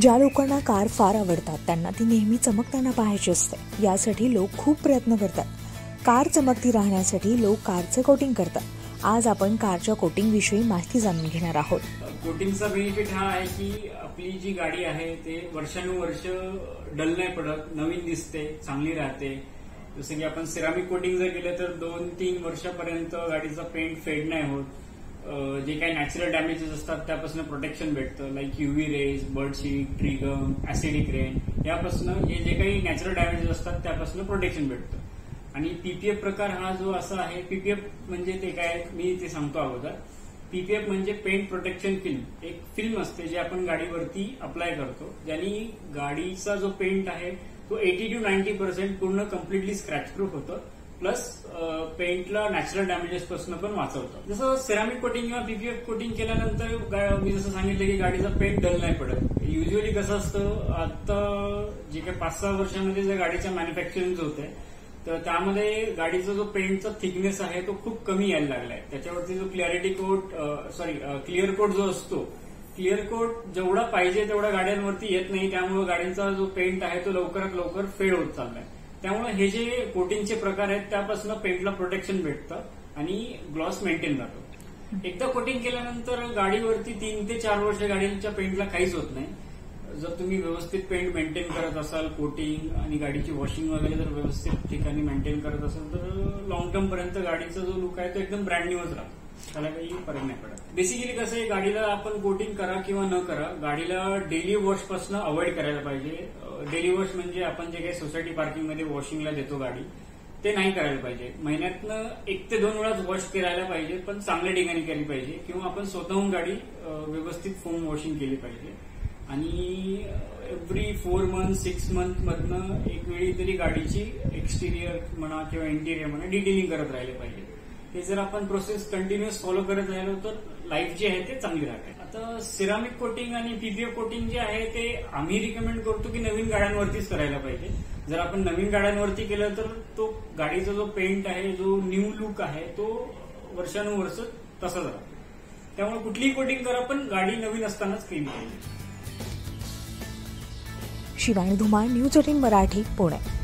ज्या लोकांना कार फार आवडतात त्यांना ती नेहमी चमकताना पाहायची असते. यासाठी लोक खूप प्रयत्न करतात. कार चमकती राहण्यासाठी लोक कारचे कोटिंग करतात. आज आपण कारच्या कोटिंगविषयी माहिती जाणून घेणार आहोत. कोटिंगचा बेनिफिट हा आहे की आपली जी गाडी आहे ते वर्षानुवर्ष डल नाही पडत, नवीन दिसते, चांगली राहते. जसं की आपण सिरामिक कोटिंग जर केलं तर 2-3 वर्षापर्यंत गाडीचा पेंट फेड नाही होत. जे काही नॅचरल डॅमेजेस असतात त्यापासून प्रोटेक्शन भेटतं. Like UV rays, bird shit, tree gum, acidic rain यापासून जे काही नॅचरल डॅमेजेस असतात त्यापासून प्रोटेक्शन भेटतं. आणि PPF प्रकार हा जो असा आहे, PPF म्हणजे ते काय मी ते सांगतो अगोदर. PPF म्हणजे पेंट प्रोटेक्शन फिल्म. एक फिल्म असते जे आपण गाडीवरती अप्लाय करतो, ज्यानी गाडीचा जो पेंट आहे तो 80-90% पूर्ण कम्प्लिटली स्क्रॅच प्रूफ होतं. प्लस पेंटला नॅचरल डॅमेजेस पासून पण वाचवतात. जसं सिरामिक कोटिंग किंवा PPF कोटिंग केल्यानंतर मी जसं सांगितलं की गाडीचा पेंट डल नाही पडत. युजली कसं असतं, आता जे काही 5-6 वर्षांमध्ये ज्या गाडीच्या मॅन्युफॅक्चरिंग होत आहे तर त्यामध्ये गाडीचा जो पेंटचा थिकनेस आहे तो खूप कमी यायला लागलाय. त्याच्यावरती जो क्लिअर कोट जो असतो, क्लिअर कोट जेवढा पाहिजे तेवढा गाड्यांवरती येत नाही. त्यामुळे गाड्यांचा जो पेंट आहे तो लवकरात लवकर फेड होत चाललाय. त्यामुळे हे जे कोटिंगचे प्रकार आहेत त्यापासून पेंटला प्रोटेक्शन भेटतं आणि ग्लॉस मेंटेन राहतो. एकदा कोटिंग केल्यानंतर गाडीवरती 3 ते 4 वर्ष गाडीच्या पेंटला काहीच होत नाही. जर तुम्ही व्यवस्थित पेंट मेंटेन करत असाल, कोटिंग आणि गाडीची वॉशिंग वगैरे जर व्यवस्थित ठिकाणी मेंटेन करत असाल तर लॉंग टर्म पर्यंत गाडीचा जो लुक आहे तो एकदम ब्रँड न्यूच राहतो. त्याला काही फरक नाही पडत. बेसिकली कसं आहे, गाडीला आपण कोटिंग करा किंवा न करा, गाडीला डेली वॉशपासून अवॉइड करायला पाहिजे. डेली वॉश म्हणजे आपण जे काही सोसायटी पार्किंगमध्ये वॉशिंगला देतो गाडी, ते नाही करायला पाहिजे. महिन्यातनं 1 ते 2 वेळाच वॉश करायला पाहिजे, पण चांगल्या ठिकाणी केली पाहिजे. किंवा आपण स्वतःहून गाडी व्यवस्थित फोम वॉशिंग केली पाहिजे. आणि एव्हरी 4-6 मंथमधनं एक वेळी तरी गाडीची एक्सटिरियर म्हणा किंवा इंटिरियर म्हणा डिटेलिंग करत राहिले पाहिजे. हे जर आपण प्रोसेस कंटिन्युअस फॉलो करत राहिलो तर लाईफ जी आहे ते चांगली राहते. आता सिरामिक कोटिंग आणि PPF कोटिंग जे आहे ते आम्ही रिकमेंड करतो की नवीन गाड्यांवरतीच करायला पाहिजे. जर आपण नवीन गाड्यांवरती केलं तर तो गाडीचा जो पेंट आहे, जो न्यू लुक आहे, तो वर्षानुवर्ष तसाच राहतो. त्यामुळे कुठलीही कोटिंग करा, पण गाडी नवीन असतानाच केली पाहिजे. शिवानी धुमाळ, न्यूज 18 मराठी, पुणे.